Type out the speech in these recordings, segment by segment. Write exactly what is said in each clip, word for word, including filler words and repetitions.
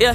Yeah.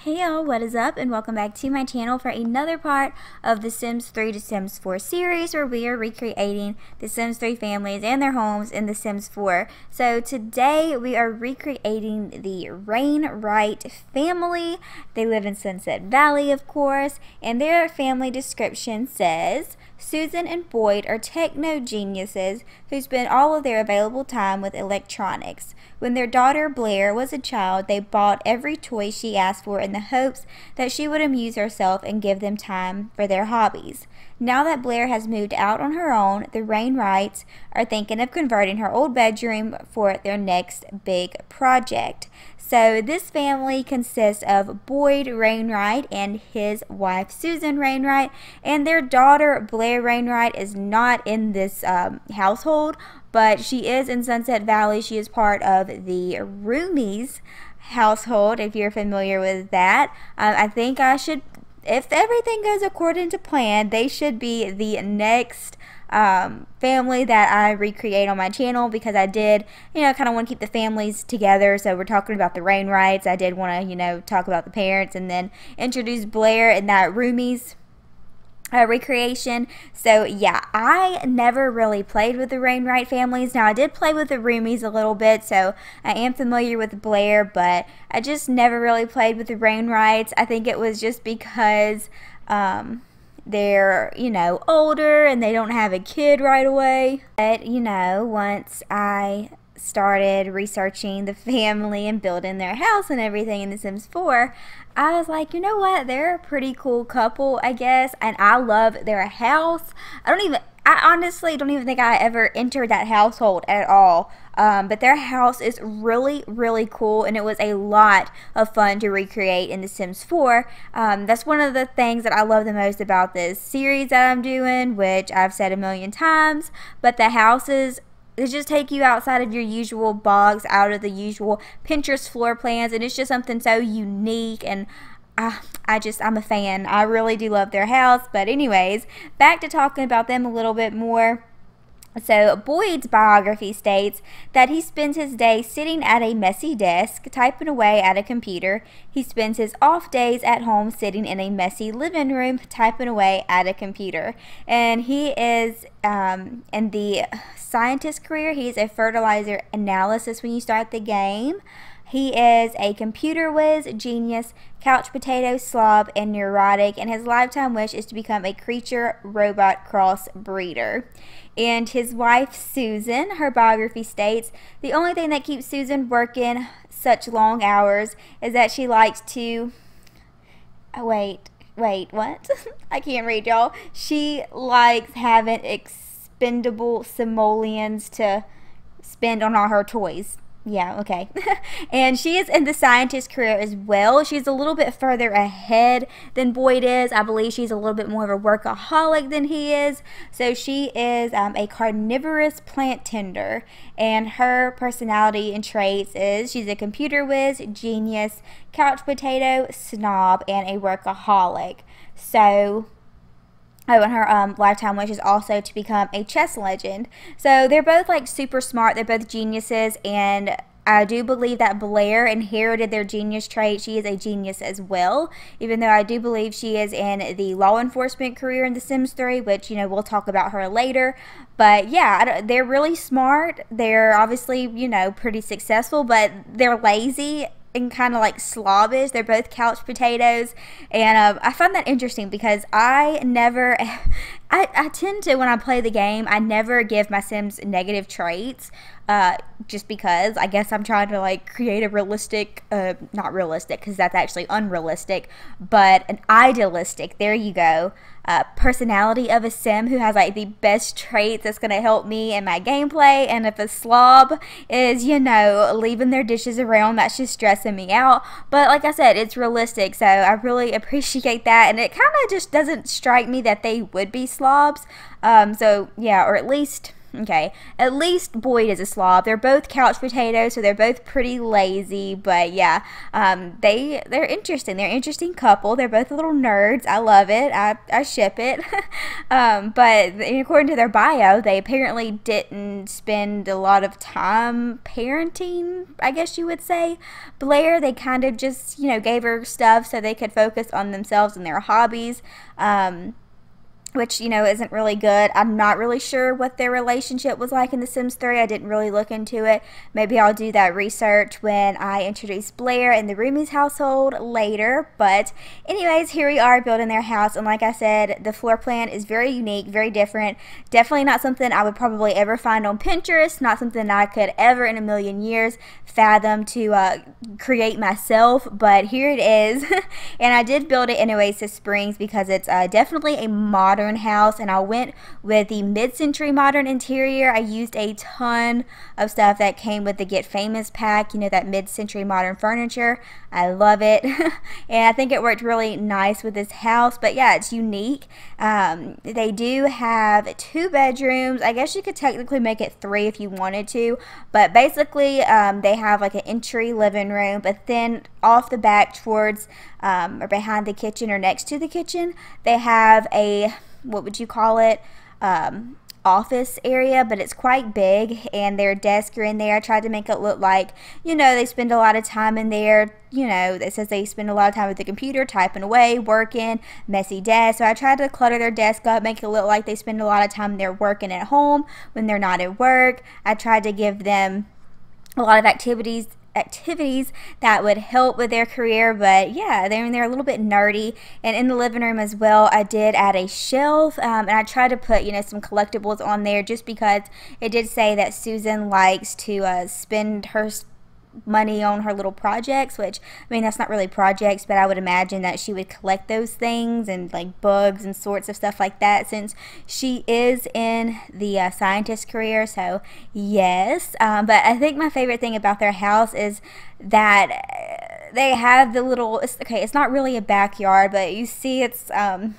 Hey y'all, what is up, and welcome back to my channel for another part of the Sims three to Sims four series where we are recreating the Sims three families and their homes in the Sims four. So today we are recreating the Wainwright family. They live in Sunset Valley, of course, and their family description says, Susan and Boyd are techno geniuses who spend all of their available time with electronics. When their daughter Blair was a child, they bought every toy she asked for in the hopes that she would amuse herself and give them time for their hobbies. Now that Blair has moved out on her own, the Wainwrights are thinking of converting her old bedroom for their next big project. So this family consists of Boyd Wainwright and his wife Susan Wainwright, and their daughter Blair Wainwright is not in this um, household, but she is in Sunset Valley. She is part of the Roomies household, if you're familiar with that. Um, I think I should... If everything goes according to plan, they should be the next um, family that I recreate on my channel, because I did, you know, kind of want to keep the families together. So we're talking about the Wainwrights. I did want to, you know, talk about the parents and then introduce Blair and that Roomies Uh, recreation. So yeah, I never really played with the Wainwright families. Now I did play with the Roomies a little bit, so I am familiar with Blair, but I just never really played with the Wainwrights. I think it was just because um, they're, you know, older and they don't have a kid right away. But, you know, once I started researching the family and building their house and everything in the Sims four, I was like, you know what, they're a pretty cool couple, I guess, and I love their house. I don't even I honestly don't even think I ever entered that household at all, um, but their house is really, really cool, and it was a lot of fun to recreate in the Sims four. Um, that's one of the things that I love the most about this series that I'm doing, which I've said a million times, but the houses, they just take you outside of your usual bogs, out of the usual Pinterest floor plans, and it's just something so unique, and I, I just, I'm a fan. I really do love their house. But anyways, back to talking about them a little bit more. So Boyd's biography states that he spends his day sitting at a messy desk, typing away at a computer. He spends his off days at home sitting in a messy living room, typing away at a computer. And he is um, in the scientist career. He's a fertilizer analysis when you start the game. He is a computer whiz, genius, couch potato, slob, and neurotic, and his lifetime wish is to become a creature robot crossbreeder. And his wife, Susan, her biography states, the only thing that keeps Susan working such long hours is that she likes to... Oh, wait, wait, what? I can't read, y'all. She likes having expendable simoleons to spend on all her toys. Yeah, okay. And she is in the scientist career as well. She's a little bit further ahead than Boyd is. I believe she's a little bit more of a workaholic than he is. So she is um, a carnivorous plant tender. And her personality and traits is she's a computer whiz, genius, couch potato, snob, and a workaholic. So... Oh, and her um, lifetime wish is also to become a chess legend. So they're both like super smart. They're both geniuses, and I do believe that Blair inherited their genius trait. She is a genius as well, even though I do believe she is in the law enforcement career in The Sims three, which, you know, we'll talk about her later. But yeah, I don't, they're really smart. They're obviously, you know, pretty successful, but they're lazy and kind of like slobbish. They're both couch potatoes, and um, I find that interesting because I never I, I tend to, when I play the game, I never give my Sims negative traits, uh, just because I guess I'm trying to like create a realistic uh, not realistic, because that's actually unrealistic, but an idealistic, there you go, uh, personality of a Sim who has like the best traits that's gonna help me in my gameplay. And if a slob is, you know, leaving their dishes around, that's just stressful me out. But like I said, it's realistic, so I really appreciate that, and it kind of just doesn't strike me that they would be slobs, um so yeah, or at least Okay, at least Boyd is a slob. They're both couch potatoes, so they're both pretty lazy, but yeah, um, they, they're interesting. They're an interesting couple. They're both little nerds. I love it. I, I ship it. um, but according to their bio, they apparently didn't spend a lot of time parenting, I guess you would say. Blair, they kind of just, you know, gave her stuff so they could focus on themselves and their hobbies. Um... which, you know, isn't really good. I'm not really sure what their relationship was like in The Sims three. I didn't really look into it. Maybe I'll do that research when I introduce Blair and the Roomies household later. But anyways, here we are building their house. And like I said, the floor plan is very unique, very different. Definitely not something I would probably ever find on Pinterest. Not something I could ever in a million years fathom to uh, create myself. But here it is. And I did build it in Oasis Springs because it's uh, definitely a modern house, and I went with the mid-century modern interior. I used a ton of stuff that came with the Get Famous pack, you know, that mid-century modern furniture. I love it. And I think it worked really nice with this house, but yeah, it's unique. Um, they do have two bedrooms. I guess you could technically make it three if you wanted to, but basically um, they have like an entry living room, but then off the back towards um, or behind the kitchen or next to the kitchen, they have a, what would you call it, um, office area, but it's quite big, and their desks are in there. I tried to make it look like, you know, they spend a lot of time in there. You know, it says they spend a lot of time at the computer, typing away, working, messy desk. So I tried to clutter their desk up, make it look like they spend a lot of time there working at home when they're not at work. I tried to give them a lot of activities activities that would help with their career, but yeah, they're, they're a little bit nerdy. And in the living room as well, I did add a shelf, um, and I tried to put, you know, some collectibles on there just because it did say that Susan likes to uh, spend her money on her little projects, which, I mean, that's not really projects, but I would imagine that she would collect those things and like bugs and sorts of stuff like that, since she is in the uh, scientist career. So yes, um, but I think my favorite thing about their house is that they have the little, okay, it's not really a backyard, but you see it's um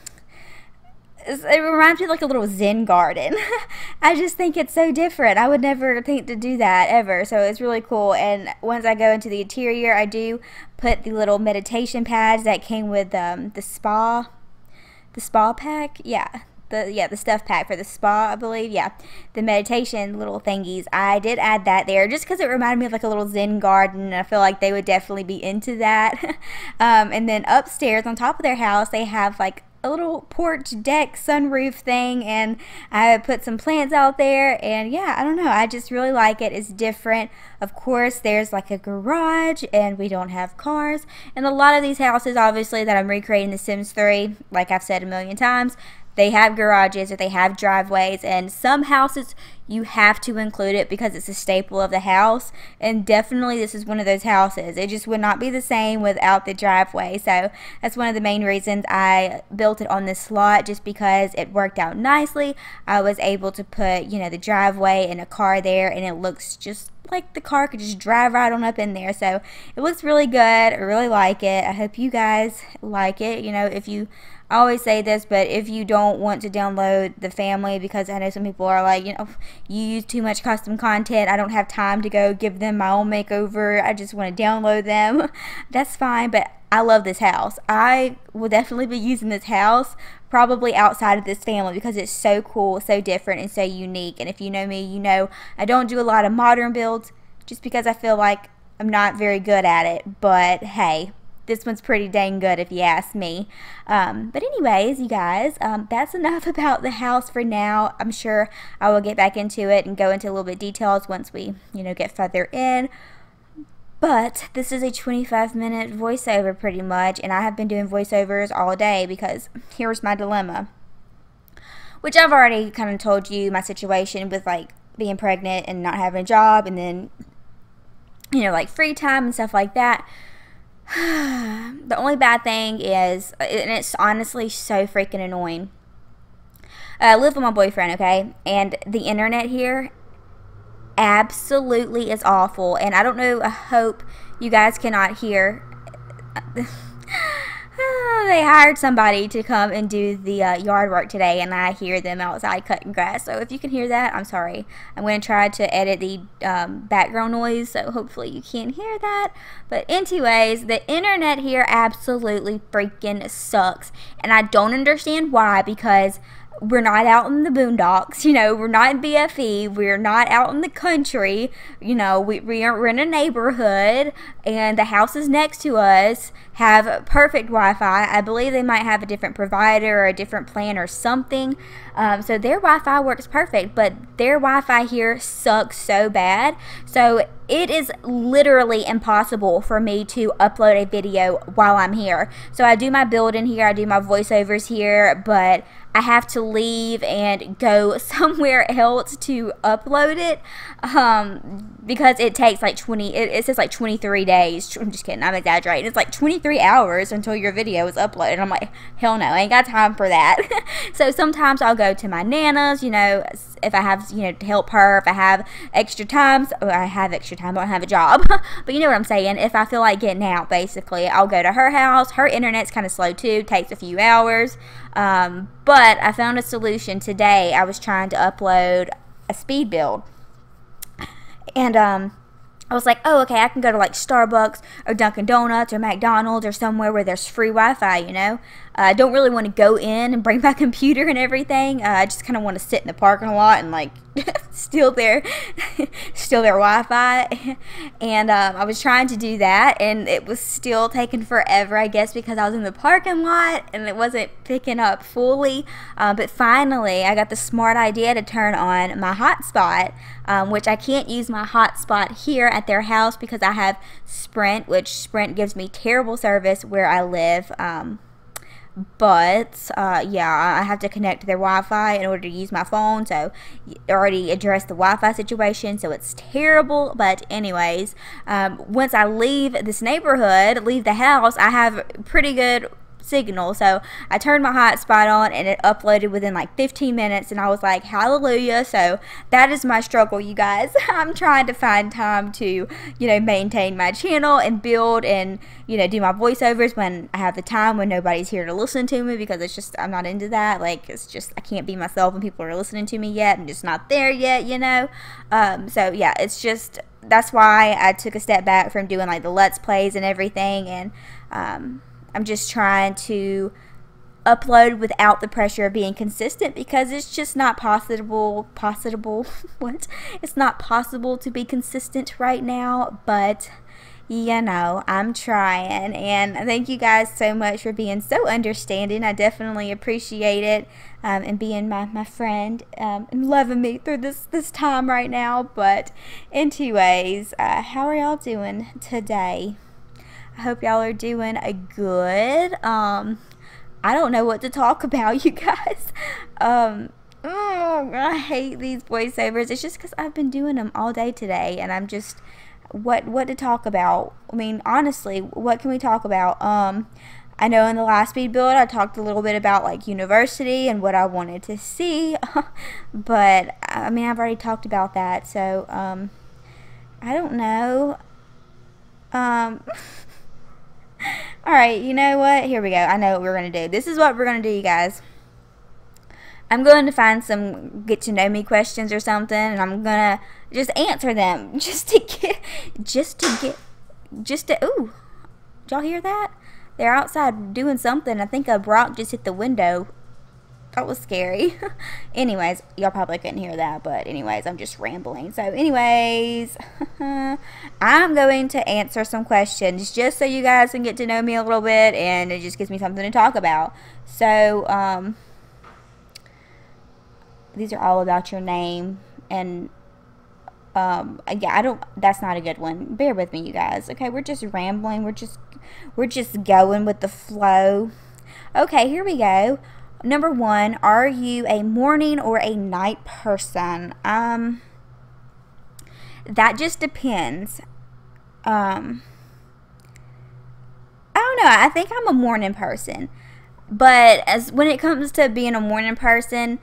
it reminds me of like a little zen garden. I just think it's so different. I would never think to do that ever, so it's really cool. And once I go into the interior, I do put the little meditation pads that came with um, the spa the spa pack. Yeah, the yeah the stuff pack for the spa, I believe. Yeah, the meditation little thingies, I did add that there just because it reminded me of like a little zen garden, and I feel like they would definitely be into that. um, and then upstairs on top of their house, they have like a little porch deck sunroof thing, and I put some plants out there. And yeah, I don't know, I just really like it. It's different. Of course, there's like a garage, and we don't have cars. And a lot of these houses, obviously, that I'm recreating The Sims three, like I've said a million times, they have garages or they have driveways, and some houses you have to include it because it's a staple of the house, and definitely this is one of those houses. It just would not be the same without the driveway, so that's one of the main reasons I built it on this lot, just because it worked out nicely. I was able to put, you know, the driveway and a car there, and it looks just like the car could just drive right on up in there. So it looks really good. I really like it. I hope you guys like it. You know, if you, I always say this, but if you don't want to download the family, because I know some people are like, you know, you use too much custom content, I don't have time to go give them my own makeover, I just want to download them, that's fine. But I love this house. I will definitely be using this house probably outside of this family because it's so cool, so different, and so unique. And if you know me, you know I don't do a lot of modern builds just because I feel like I'm not very good at it, but hey, this one's pretty dang good if you ask me. Um, but anyways, you guys, um, that's enough about the house for now. I'm sure I will get back into it and go into a little bit of details once we, you know, get further in. But this is a twenty-five minute voiceover pretty much, and I have been doing voiceovers all day because here's my dilemma, which I've already kind of told you my situation with like being pregnant and not having a job, and then, you know, like free time and stuff like that. The only bad thing is, and it's honestly so freaking annoying, I live with my boyfriend, okay, and the internet here absolutely is awful. And I don't know, I hope you guys cannot hear Uh, they hired somebody to come and do the uh, yard work today, and I hear them outside cutting grass. So if you can hear that, I'm sorry. I'm going to try to edit the um, background noise, so hopefully you can't hear that. But anyways, the internet here absolutely freaking sucks, and I don't understand why, because we're not out in the boondocks, you know, we're not in B F E, we're not out in the country, you know, we, we are, we're in a neighborhood, and the houses next to us have perfect Wi-Fi. I believe they might have a different provider or a different plan or something, um, so their Wi-Fi works perfect, but their Wi-Fi here sucks so bad, so it is literally impossible for me to upload a video while I'm here. So I do my build in here, I do my voiceovers here, but I have to leave and go somewhere else to upload it, um, because it takes like twenty, it, it says like twenty-three days, I'm just kidding, I'm exaggerating, it's like twenty-three hours until your video is uploaded. I'm like, hell no, I ain't got time for that. So sometimes I'll go to my nana's, you know, if I have, you know, to help her, if I have extra times, or I have extra time, I don't have a job, but you know what I'm saying, if I feel like getting out, basically, I'll go to her house. Her internet's kind of slow too, takes a few hours, um, but I found a solution today. I was trying to upload a speed build, and um, I was like, oh, okay, I can go to like Starbucks or Dunkin' Donuts or McDonald's or somewhere where there's free Wi-Fi, you know. I uh, don't really want to go in and bring my computer and everything. Uh, I just kind of want to sit in the parking lot and like steal their, steal their Wi-Fi. And um, I was trying to do that, and it was still taking forever, I guess, because I was in the parking lot and it wasn't picking up fully. Uh, but finally, I got the smart idea to turn on my hotspot, um, which I can't use my hotspot here at their house because I have Sprint, which Sprint gives me terrible service where I live. Um, But, uh, yeah, I have to connect to their Wi-Fi in order to use my phone, so I already addressed the Wi-Fi situation, so it's terrible. But anyways, um, once I leave this neighborhood, leave the house, I have pretty good signal, so I turned my hotspot on and it uploaded within like fifteen minutes, and I was like, hallelujah. So that is my struggle, you guys. I'm trying to find time to, you know, maintain my channel and build and, you know, do my voiceovers when I have the time, when nobody's here to listen to me, because it's just, I'm not into that. Like, it's just, I can't be myself when people are listening to me yet. I'm just not there yet, you know. Um, so yeah, it's just, that's why I took a step back from doing like the Let's Plays and everything, and um I'm just trying to upload without the pressure of being consistent, because it's just not possible, possible, what? It's not possible to be consistent right now, but you know, I'm trying, and thank you guys so much for being so understanding. I definitely appreciate it, um, and being my, my friend, um, and loving me through this, this time right now. But anyways, uh, how are y'all doing today? I hope y'all are doing a good. Um, I don't know what to talk about, you guys. Um, oh, I hate these voiceovers. It's just because I've been doing them all day today, and I'm just, what what to talk about? I mean, honestly, what can we talk about? Um, I know in the last speed build, I talked a little bit about like university and what I wanted to see, but I mean, I've already talked about that, so um, I don't know. Um. Alright, you know what? Here we go. I know what we're going to do. This is what we're going to do, you guys. I'm going to find some get-to-know-me questions or something, and I'm going to just answer them just to get, just to get, just to, ooh, did y'all hear that? They're outside doing something. I think a rock just hit the window. That was scary. Anyways, y'all probably couldn't hear that, but anyways, I'm just rambling. So anyways, I'm going to answer some questions just so you guys can get to know me a little bit, and it just gives me something to talk about. So um, these are all about your name, and um, yeah, I don't, that's not a good one. Bear with me, you guys. Okay, we're just rambling. We're just, we're just going with the flow. Okay, here we go. Number one, are you a morning or a night person? Um, that just depends. Um, I don't know. I think I'm a morning person. But as when it comes to being a morning person,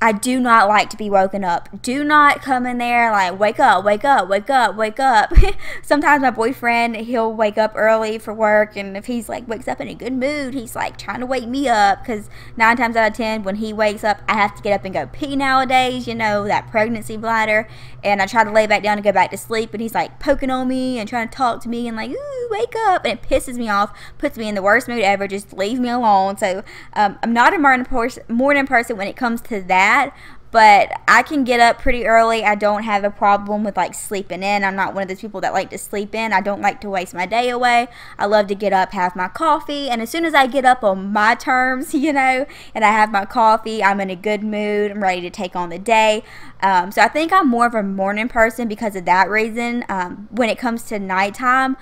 I do not like to be woken up. Do not come in there like, wake up, wake up, wake up, wake up. Sometimes my boyfriend, he'll wake up early for work, and if he's like wakes up in a good mood, he's like trying to wake me up, because nine times out of ten when he wakes up, I have to get up and go pee nowadays, you know, that pregnancy bladder, and I try to lay back down and go back to sleep, and he's like poking on me and trying to talk to me and like, ooh, wake up, and it pisses me off, puts me in the worst mood ever, just leave me alone. So um, I'm not a morning person, morning person when it comes to that. But I can get up pretty early. I don't have a problem with like sleeping in. I'm not one of those people that like to sleep in. I don't like to waste my day away. I love to get up, have my coffee, and as soon as I get up on my terms, you know, and I have my coffee, I'm in a good mood. I'm ready to take on the day. Um, so I think I'm more of a morning person because of that reason. Um, when it comes to nighttime,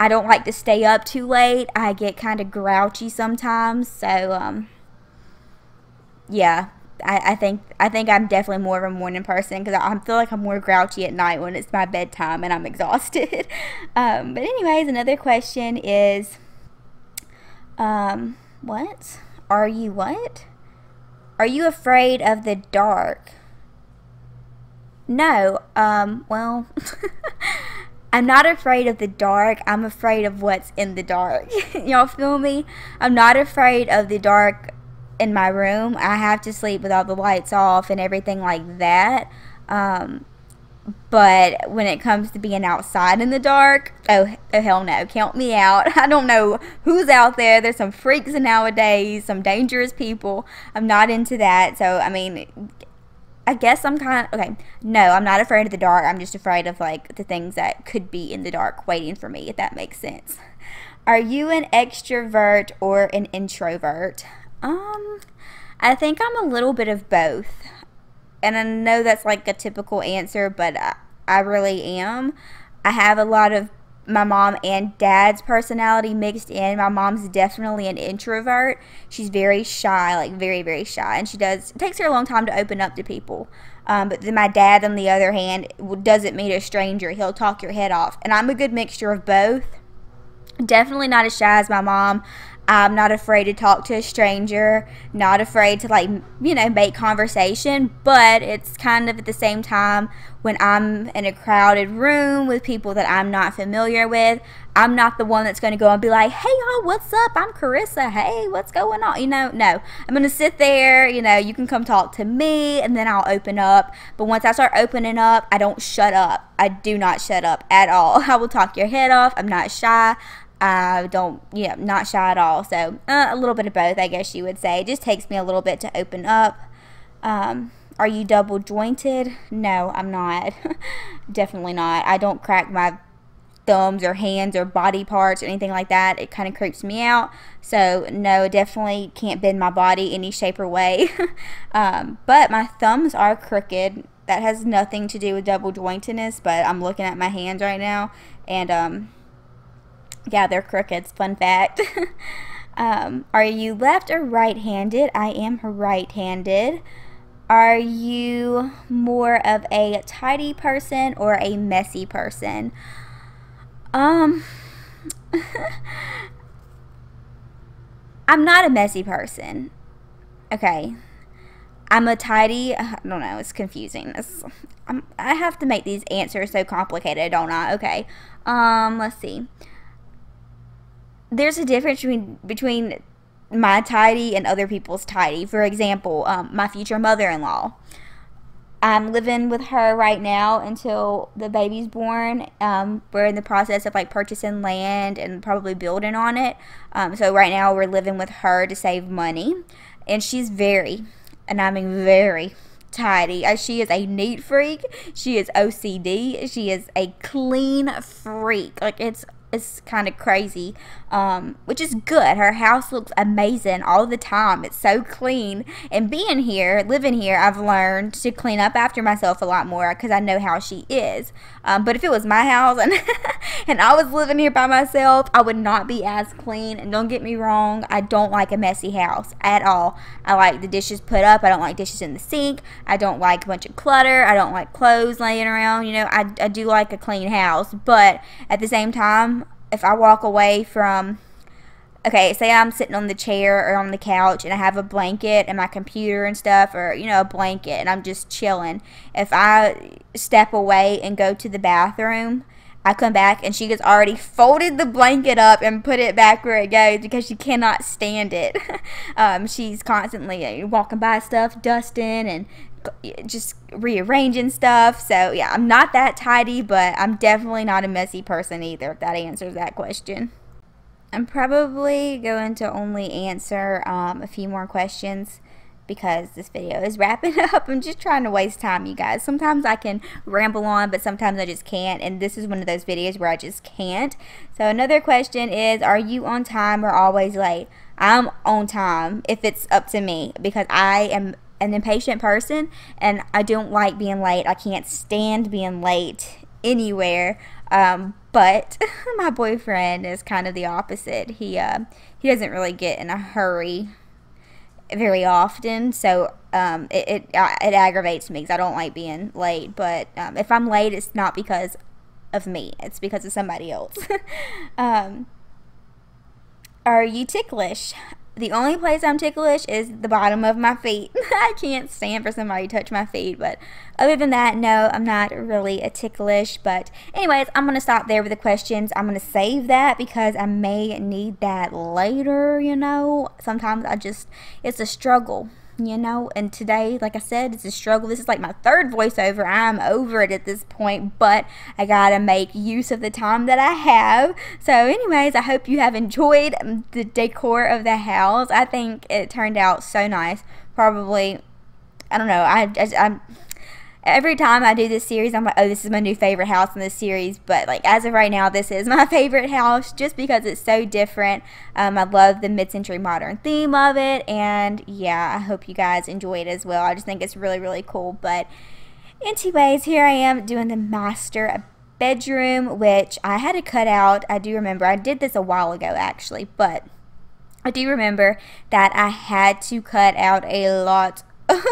I don't like to stay up too late. I get kind of grouchy sometimes. So um, yeah. I, I think I think I'm definitely more of a morning person because I, I feel like I'm more grouchy at night when it's my bedtime and I'm exhausted. um, but anyways, another question is, um, what are you? What are you afraid of the dark? No. Um, well. I'm not afraid of the dark. I'm afraid of what's in the dark. Y'all feel me? I'm not afraid of the dark. In my room, I have to sleep with all the lights off and everything like that. Um, but when it comes to being outside in the dark, oh, oh hell no, count me out. I don't know who's out there. There's some freaks nowadays, some dangerous people. I'm not into that. So I mean, I guess I'm kind of okay. No, I'm not afraid of the dark. I'm just afraid of like the things that could be in the dark waiting for me, if that makes sense. Are you an extrovert or an introvert? Um, I think I'm a little bit of both, and I know that's like a typical answer, but I, I really am. I have a lot of my mom and dad's personality mixed in. My mom's definitely an introvert. She's very shy, like very, very shy, and she does, it takes her a long time to open up to people. Um, but then my dad, on the other hand, doesn't meet a stranger. He'll talk your head off, and I'm a good mixture of both. Definitely not as shy as my mom. I'm not afraid to talk to a stranger, not afraid to like, you know, make conversation, but it's kind of at the same time when I'm in a crowded room with people that I'm not familiar with, I'm not the one that's going to go and be like, hey y'all, what's up? I'm Carissa. Hey, what's going on? You know, no. I'm going to sit there, you know, you can come talk to me, and then I'll open up. But once I start opening up, I don't shut up. I do not shut up at all. I will talk your head off. I'm not shy. I don't, you know, not shy at all. So uh, a little bit of both, I guess you would say. It just takes me a little bit to open up. Um, are you double jointed? No, I'm not. Definitely not. I don't crack my thumbs or hands or body parts or anything like that. It kind of creeps me out. So no, definitely can't bend my body any shape or way. um, but my thumbs are crooked. That has nothing to do with double jointedness, but I'm looking at my hands right now, and um. yeah, they're crooked. Fun fact. um, are you left or right-handed? I am right-handed. Are you more of a tidy person or a messy person? Um, I'm not a messy person. Okay. I'm a tidy, I don't know, it's confusing. It's, I'm, I have to make these answers so complicated, don't I? Okay. Um, let's see. There's a difference between, between my tidy and other people's tidy. For example, um, my future mother-in-law. I'm living with her right now until the baby's born. Um, we're in the process of like purchasing land and probably building on it. Um, so right now we're living with her to save money. And she's very, and I mean very, tidy. She is a neat freak. She is O C D. She is a clean freak. Like it's It's kind of crazy, um, which is good. Her house looks amazing all the time. It's so clean. And being here, living here, I've learned to clean up after myself a lot more because I know how she is. Um, but if it was my house and, and I was living here by myself, I would not be as clean. And don't get me wrong, I don't like a messy house at all. I like the dishes put up. I don't like dishes in the sink. I don't like a bunch of clutter. I don't like clothes laying around. You know, I, I do like a clean house. But at the same time, if I walk away from okay, say I'm sitting on the chair or on the couch and I have a blanket and my computer and stuff, or, you know, a blanket, and I'm just chilling. If I step away and go to the bathroom, I come back and she has already folded the blanket up and put it back where it goes because she cannot stand it. um, she's constantly walking by stuff, dusting, and just rearranging stuff. So, yeah, I'm not that tidy, but I'm definitely not a messy person either, if that answers that question. I'm probably going to only answer um, a few more questions, because this video is wrapping up. I'm just trying to waste time, you guys. Sometimes I can ramble on, but sometimes I just can't, and this is one of those videos where I just can't. So another question is, are you on time or always late? I'm on time if it's up to me, because I am an impatient person and I don't like being late. I can't stand being late anywhere, um, but my boyfriend is kind of the opposite. He, uh, he doesn't really get in a hurry very often, so um, it, it, it aggravates me because I don't like being late. But um, if I'm late, it's not because of me, it's because of somebody else. um, are you ticklish? The only place I'm ticklish is the bottom of my feet. I can't stand for somebody to touch my feet, but other than that, no, I'm not really a ticklish. But anyways, I'm going to stop there with the questions. I'm going to save that because I may need that later, you know. Sometimes I just, it's a struggle, you know. And today, like I said, it's a struggle. This is like my third voiceover. I'm over it at this point, but I gotta make use of the time that I have. So anyways, I hope you have enjoyed the decor of the house. I think it turned out so nice. Probably, I don't know, I, I, I'm every time I do this series, I'm like, oh, this is my new favorite house in this series. But, like, as of right now, this is my favorite house just because it's so different. Um, I love the mid-century modern theme of it. And, yeah, I hope you guys enjoy it as well. I just think it's really, really cool. But, anyways, here I am doing the master bedroom, which I had to cut out. I do remember. I did this a while ago, actually. But I do remember that I had to cut out a lot of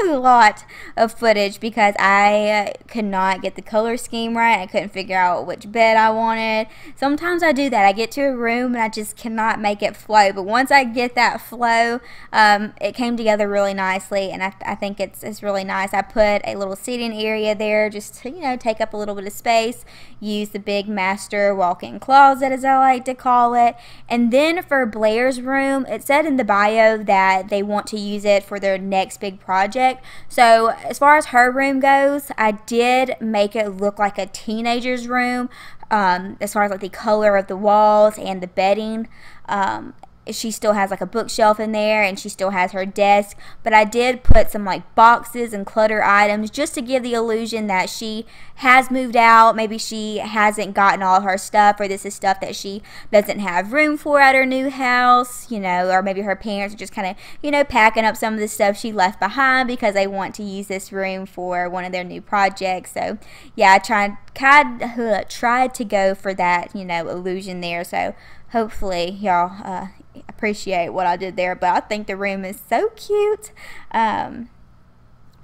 a lot of footage because I could not get the color scheme right. I couldn't figure out which bed I wanted. Sometimes I do that. I get to a room and I just cannot make it flow. But once I get that flow, um, it came together really nicely, and I, I think it's, it's really nice. I put a little seating area there just to, you know, take up a little bit of space. Use the big master walk-in closet, as I like to call it. And then for Blair's room, it said in the bio that they want to use it for their next big project. Project. So as far as her room goes, I did make it look like a teenager's room, um, as far as like the color of the walls and the bedding. Um, she still has like a bookshelf in there, and she still has her desk, but I did put some like boxes and clutter items just to give the illusion that she has moved out. Maybe she hasn't gotten all her stuff, or this is stuff that she doesn't have room for at her new house, you know, or maybe her parents are just kind of, you know, packing up some of the stuff she left behind because they want to use this room for one of their new projects. So yeah, I tried kind of tried to go for that, you know, illusion there. So hopefully y'all uh, appreciate what I did there, but I think the room is so cute. Um,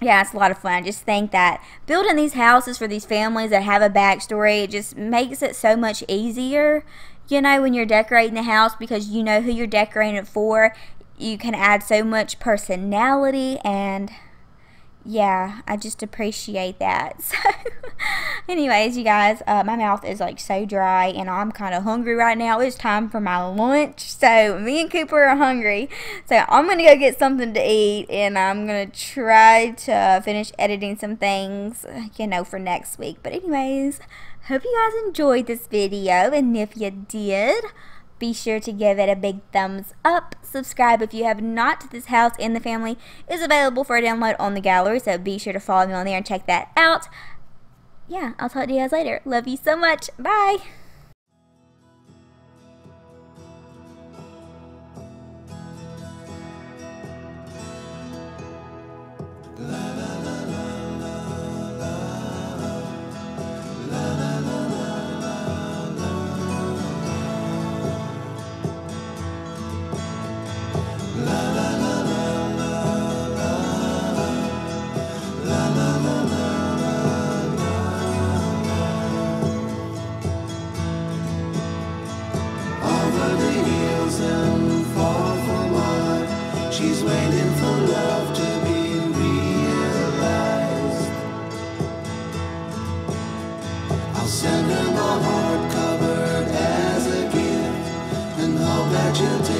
yeah, it's a lot of fun. I just think that building these houses for these families that have a backstory, it just makes it so much easier, you know, when you're decorating the house, because you know who you're decorating it for. You can add so much personality, and yeah, I just appreciate that. So anyways, you guys, uh, my mouth is like so dry, and I'm kind of hungry right now. It's time for my lunch, so me and Cooper are hungry, so I'm gonna go get something to eat, and I'm gonna try to finish editing some things, you know, for next week. But anyways, hope you guys enjoyed this video, and if you did, be sure to give it a big thumbs up. Subscribe if you have not. This house and the family is available for a download on the gallery, so be sure to follow me on there and check that out. Yeah, I'll talk to you guys later. Love you so much. Bye. I'll send him a heart covered as a gift and hope that you'll take